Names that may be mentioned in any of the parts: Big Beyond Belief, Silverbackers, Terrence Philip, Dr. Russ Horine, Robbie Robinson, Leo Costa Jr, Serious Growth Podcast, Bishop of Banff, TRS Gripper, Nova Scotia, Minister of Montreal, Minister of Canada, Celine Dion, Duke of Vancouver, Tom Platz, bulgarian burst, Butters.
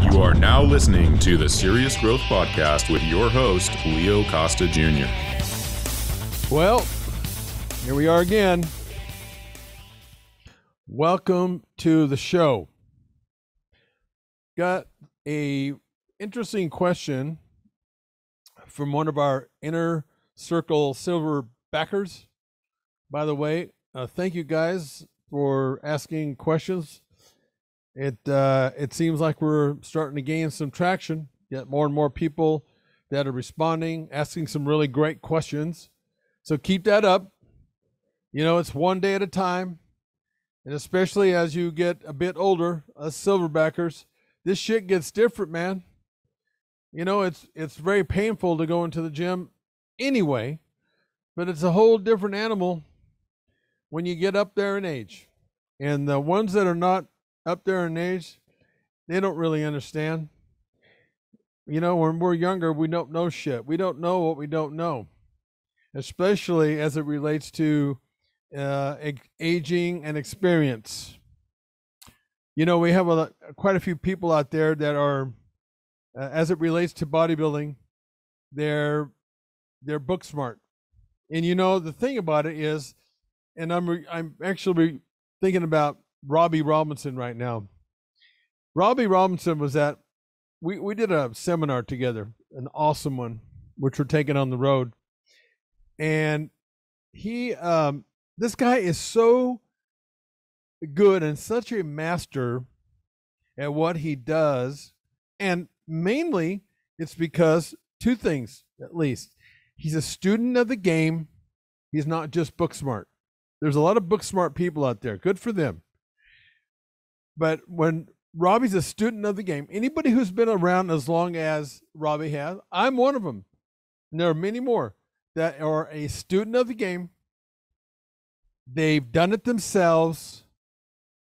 You are now listening to the Serious Growth Podcast with your host, Leo Costa Jr. Well, here we are again. Welcome to the show. Got a interesting question from one of our inner circle silver backers. By the way, thank you guys for asking questions. It seems like we're starting to gain some traction. Get more and more people that are responding, asking some really great questions. So keep that up. You know, it's one day at a time. And especially as you get a bit older, us silverbackers, this shit gets different, man. You know, it's very painful to go into the gym anyway, but it's a whole different animal when you get up there in age. And the ones that are not up there in age, they don't really understand. You know, when we're younger, we don't know shit. We don't know what we don't know, especially as it relates to aging and experience. You know, we have quite a few people out there that are, as it relates to bodybuilding, they're book smart. And you know, the thing about it is, and I'm actually thinking about Robbie Robinson right now. Robbie Robinson was at, we did a seminar together, an awesome one, which we're taking on the road. And he, this guy is so good and such a master at what he does. And mainly it's because two things, at least. He's a student of the game. He's not just book smart. There's a lot of book smart people out there. Good for them. But when Robbie's a student of the game, anybody who's been around as long as Robbie has, I'm one of them. And there are many more that are a student of the game. They've done it themselves.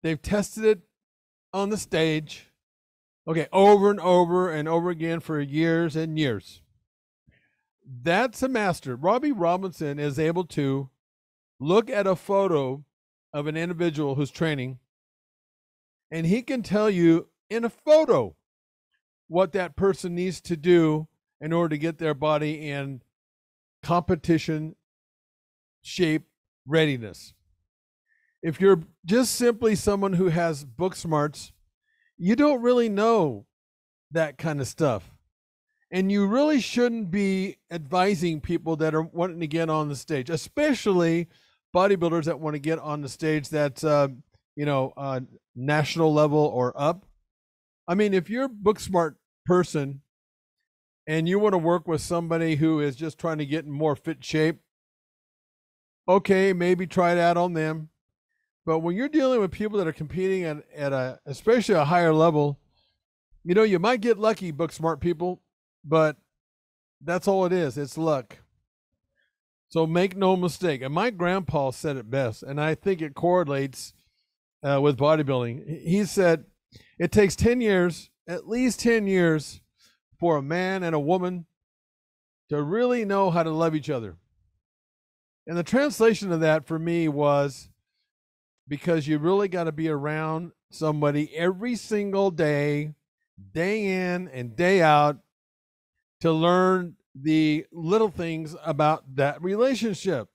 They've tested it on the stage. Okay, over and over and over again for years and years. That's a master. Robbie Robinson is able to look at a photo of an individual who's training, and he can tell you in a photo what that person needs to do in order to get their body in competition shape readiness. If you're just simply someone who has book smarts, you don't really know that kind of stuff. And you really shouldn't be advising people that are wanting to get on the stage, especially bodybuilders that want to get on the stage that's, you know, national level or up. I mean, if you're a book smart person and you want to work with somebody who is just trying to get in more fit shape, okay, maybe try it out on them. But when you're dealing with people that are competing at especially a higher level, you know, you might get lucky, book smart people, but that's all it is. It's luck. So make no mistake. And my grandpa said it best, and I think it correlates with bodybuilding. He said, it takes 10 years, at least 10 years, for a man and a woman to really know how to love each other. And the translation of that for me was, because you really got to be around somebody every single day, day in and day out, to learn the little things about that relationship.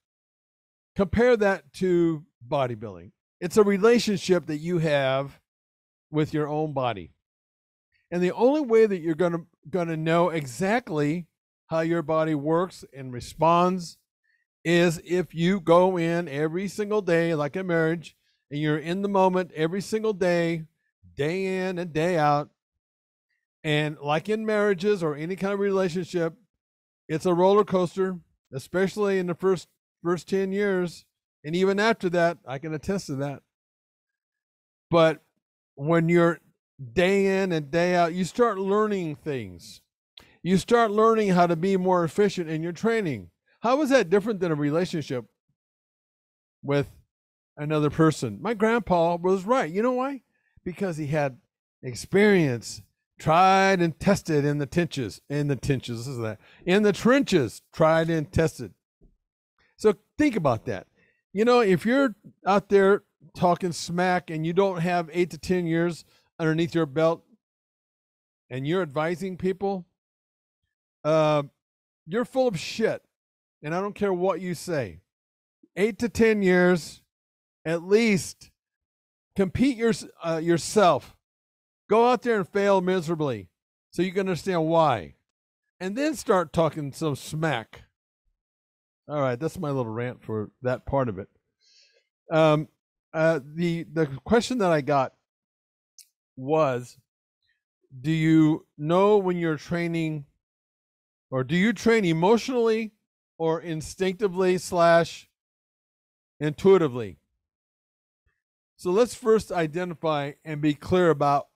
Compare that to bodybuilding. It's a relationship that you have with your own body. And the only way that you're going to know exactly how your body works and responds is if you go in every single day, like a marriage, and you're in the moment every single day, day in and day out. And like in marriages or any kind of relationship, it's a roller coaster, especially in the first 10 years. And even after that, I can attest to that. But when you're day in and day out, you start learning things. You start learning how to be more efficient in your training. How is that different than a relationship with another person? My grandpa was right. You know why? Because he had experience, tried and tested in the trenches. In the trenches, tried and tested. So think about that. You know, if you're out there talking smack and you don't have 8 to 10 years underneath your belt and you're advising people, you're full of shit. And I don't care what you say. 8 to 10 years, at least, compete yourself. Go out there and fail miserably so you can understand why. And then start talking some smack. All right, that's my little rant for that part of it. The question that I got was, do you know when you're training, or do you train emotionally or instinctively / intuitively? So let's first identify and be clear about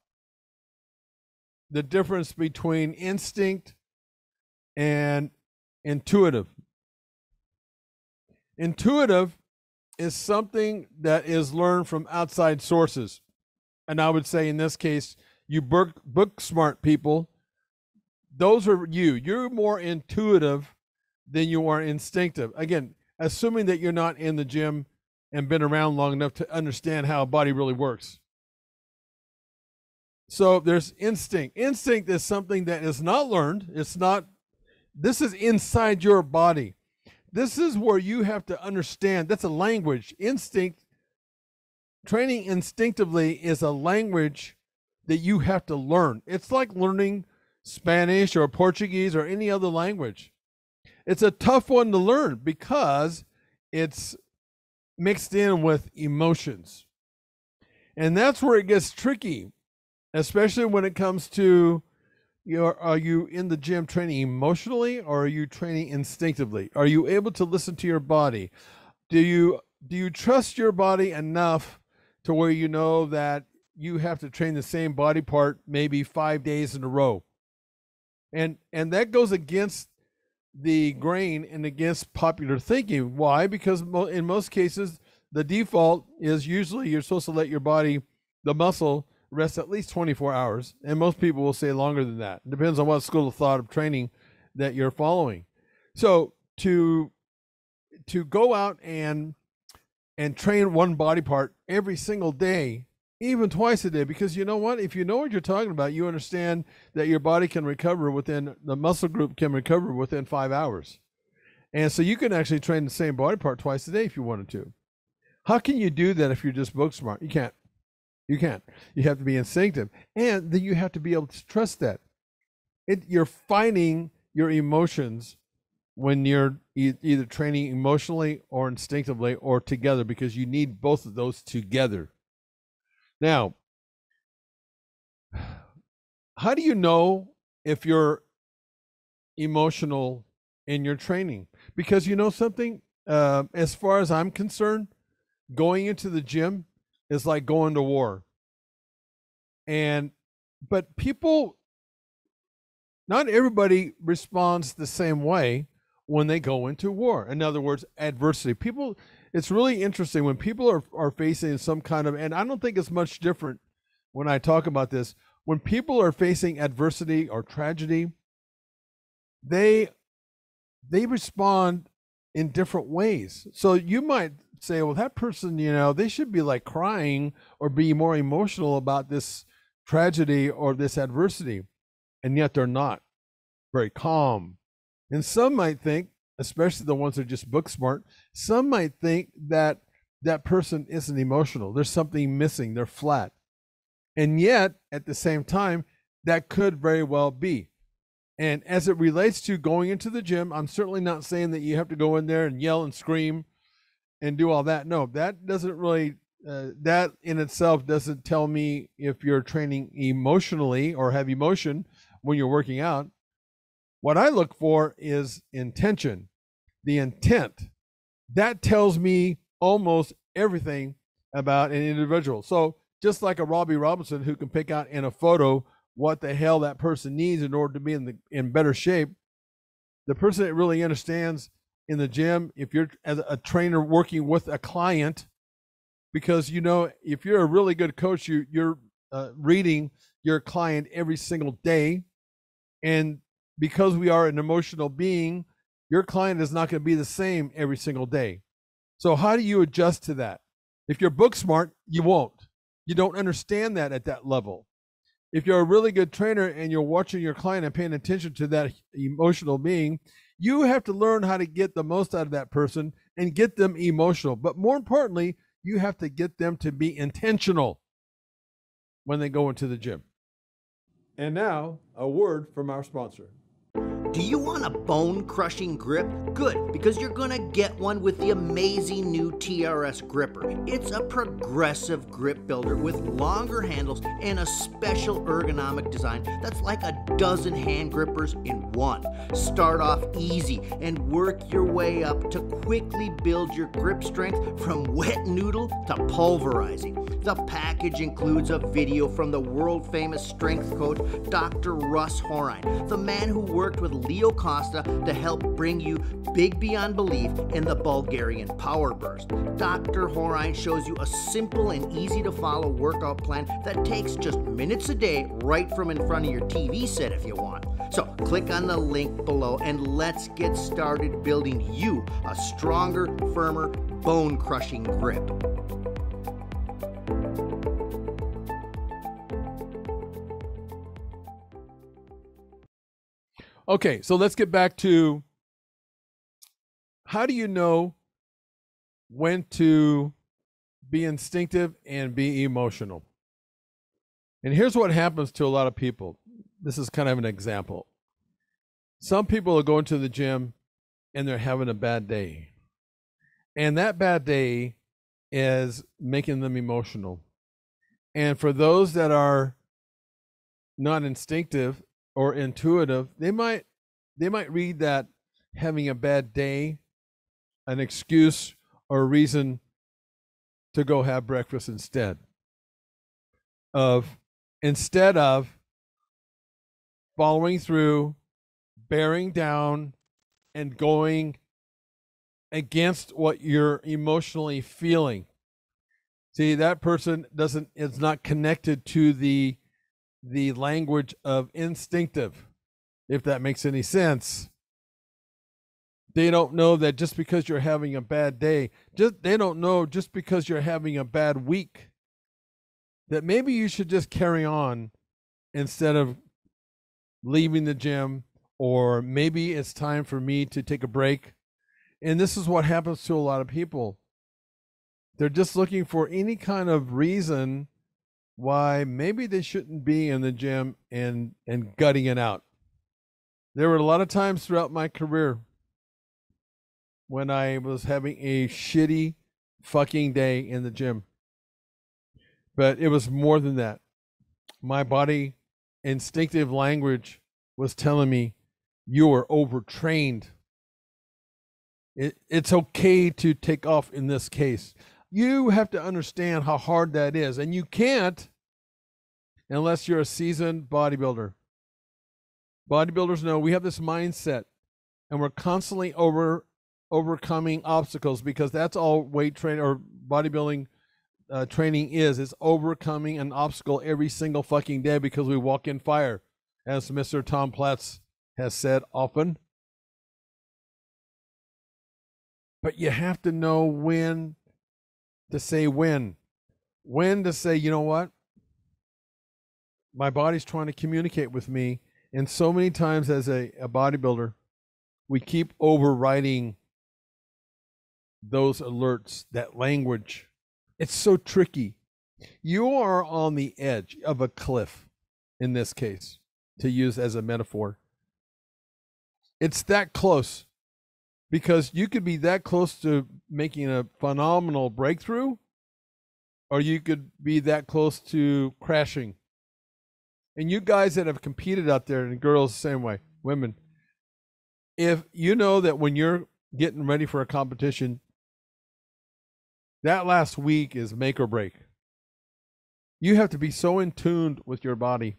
the difference between instinct and intuitive. Intuitive is something that is learned from outside sources. And I would say in this case, you book smart people, those are you. You're more intuitive than you are instinctive. Again, assuming that you're not in the gym and been around long enough to understand how a body really works. So there's instinct. Instinct is something that is not learned. It's not, this is inside your body. This is where you have to understand. That's a language. Instinct, training instinctively is a language that you have to learn. It's like learning Spanish or Portuguese or any other language. It's a tough one to learn because it's mixed in with emotions. And that's where it gets tricky, especially when it comes to, are you in the gym training emotionally, or are you training instinctively? Are you able to listen to your body? Do you trust your body enough to where you know that you have to train the same body part maybe 5 days in a row? And that goes against the grain and against popular thinking. Why? Because in most cases, the default is usually you're supposed to let your body, the muscle, rest at least 24 hours. And most people will say longer than that. It depends on what school of thought of training that you're following. So to go out and train one body part every single day, even twice a day, because you know what? If you know what you're talking about, you understand that your body can recover within, the muscle group can recover within 5 hours. And so you can actually train the same body part twice a day if you wanted to. How can you do that if you're just book smart? You can't. You can't. You have to be instinctive. And then you have to be able to trust that. You're fighting your emotions when you're either training emotionally or instinctively or together, because you need both of those together. Now, how do you know if you're emotional in your training? Because you know something? As far as I'm concerned, going into the gym, it's like going to war. But people, not everybody responds the same way when they go into war. In other words, adversity. People, it's really interesting when people are facing some kind of, and I don't think it's much different when I talk about this, when people are facing adversity or tragedy, they respond in different ways. So you might say, well, that person, you know, they should be like crying or be more emotional about this tragedy or this adversity. And yet they're not very calm. And some might think, especially the ones that are just book smart, some might think that that person isn't emotional. There's something missing. They're flat. And yet at the same time, that could very well be. And as it relates to going into the gym, I'm certainly not saying that you have to go in there and yell and scream and do all that. No, that doesn't really, that in itself doesn't tell me if you're training emotionally or have emotion when you're working out. What I look for is intention, the intent. That tells me almost everything about an individual. So just like a Robbie Robinson who can pick out in a photo what the hell that person needs in order to be in better shape, the person that really understands in the gym, if you're as a trainer working with a client, because you know, if you're a really good coach, you're reading your client every single day. And because we are an emotional being, your client is not going to be the same every single day. So how do you adjust to that? If you're book smart, you won't. You don't understand that at that level. If you're a really good trainer and you're watching your client and paying attention to that emotional being, you have to learn how to get the most out of that person and get them emotional. But more importantly, you have to get them to be intentional when they go into the gym. And now, a word from our sponsor. Do you want a bone-crushing grip? Good, because you're gonna get one with the amazing new TRS Gripper. It's a progressive grip builder with longer handles and a special ergonomic design that's like a dozen hand grippers in one. Start off easy and work your way up to quickly build your grip strength from wet noodle to pulverizing. The package includes a video from the world-famous strength coach, Dr. Russ Horine, the man who worked with Leo Costa to help bring you Big Beyond Belief and the Bulgarian Power Burst. Dr. Horine shows you a simple and easy to follow workout plan that takes just minutes a day right from in front of your TV set if you want. So click on the link below and let's get started building you a stronger, firmer, bone-crushing grip. Okay, so let's get back to how do you know when to be instinctive and be emotional? And here's what happens to a lot of people. This is kind of an example. Some people are going to the gym and they're having a bad day. And that bad day is making them emotional. And for those that are not instinctive or intuitive, they might read that having a bad day an excuse or a reason to go have breakfast instead of following through, bearing down, and going against what you're emotionally feeling. See, that person is not connected to the language of instinctive, if that makes any sense. They don't know that just because you're having a bad day, they don't know just because you're having a bad week, that maybe you should just carry on instead of leaving the gym, or maybe it's time for me to take a break. And this is what happens to a lot of people. They're just looking for any kind of reason why maybe they shouldn't be in the gym and gutting it out. There were a lot of times throughout my career when I was having a shitty fucking day in the gym. But it was more than that. My body, instinctive language was telling me, you are overtrained. It's okay to take off in this case. You have to understand how hard that is. And you can't unless you're a seasoned bodybuilder. Bodybuilders know we have this mindset and we're constantly overcoming obstacles, because that's all weight training or bodybuilding training is. It's overcoming an obstacle every single fucking day because we walk in fire, as Mr. Tom Platz has said often. But you have to know when to say when to say, you know what, my body's trying to communicate with me. And so many times as a bodybuilder, we keep overriding those alerts, that language. It's so tricky. You are on the edge of a cliff, in this case, to use as a metaphor. It's that close. Because you could be that close to making a phenomenal breakthrough, or you could be that close to crashing. And you guys that have competed out there, and girls the same way, women, if you know that when you're getting ready for a competition, that last week is make or break. You have to be so in tune with your body.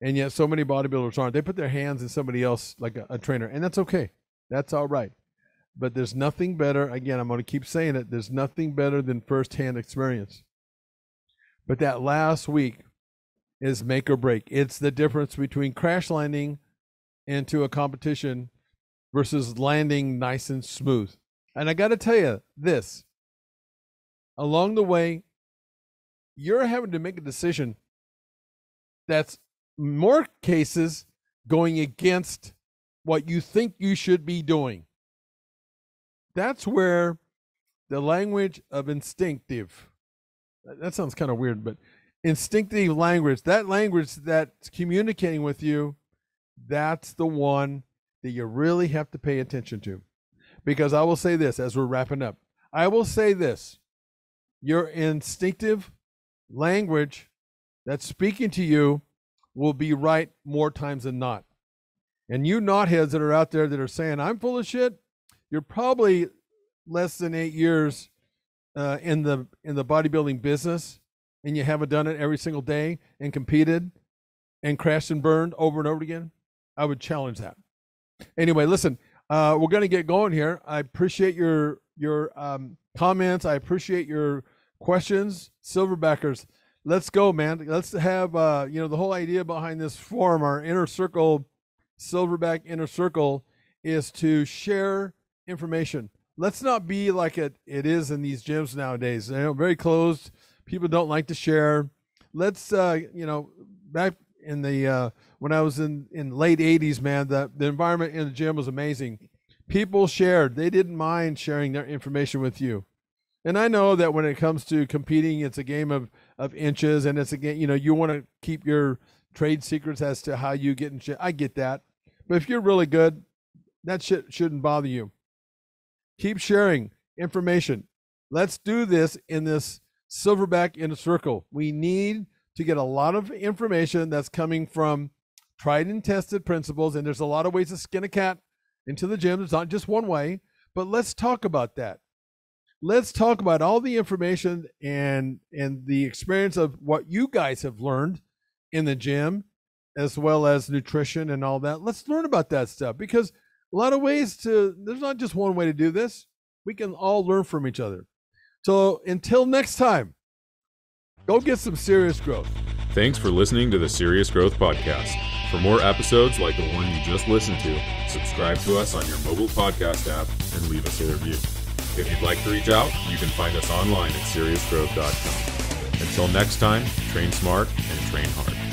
And yet so many bodybuilders aren't. They put their hands in somebody else, like a trainer, and that's okay. That's all right. But there's nothing better. Again, I'm going to keep saying it. There's nothing better than firsthand experience. But that last week is make or break. It's the difference between crash landing into a competition versus landing nice and smooth. And I got to tell you this. Along the way, you're having to make a decision that's more cases going against what you think you should be doing. That's where the language of instinctive, that sounds kind of weird, but instinctive language, that language that's communicating with you, that's the one that you really have to pay attention to. Because I will say this as we're wrapping up, I will say this, your instinctive language that's speaking to you will be right more times than not. And you knotheads that are out there that are saying, I'm full of shit, you're probably less than 8 years in the bodybuilding business, and you haven't done it every single day and competed and crashed and burned over and over again. I would challenge that. Anyway, listen, we're going to get going here. I appreciate your comments. I appreciate your questions. Silverbackers, let's go, man. Let's have, you know, the whole idea behind this forum, our inner circle, Silverback inner circle, is to share information. Let's not be like it is in these gyms nowadays. You know, very closed. People don't like to share. Let's, you know, back in the, when I was in late 80s, man, the environment in the gym was amazing. People shared. They didn't mind sharing their information with you. And I know that when it comes to competing, it's a game of inches, and it's a game, you know, you want to keep your trade secrets as to how you get in shit. I get that. But if you're really good, that shit shouldn't bother you. Keep sharing information. Let's do this in this Silverback in a circle. We need to get a lot of information that's coming from tried and tested principles, and there's a lot of ways to skin a cat into the gym. It's not just one way, but let's talk about that. Let's talk about all the information and the experience of what you guys have learned in the gym, as well as nutrition and all that. Let's learn about that stuff, because a lot of ways to, there's not just one way to do this. We can all learn from each other. So until next time, go get some serious growth. Thanks for listening to the Serious Growth Podcast. For more episodes like the one you just listened to, subscribe to us on your mobile podcast app and leave us a review. If you'd like to reach out, you can find us online at seriousgrowth.com. Until next time, train smart and train hard.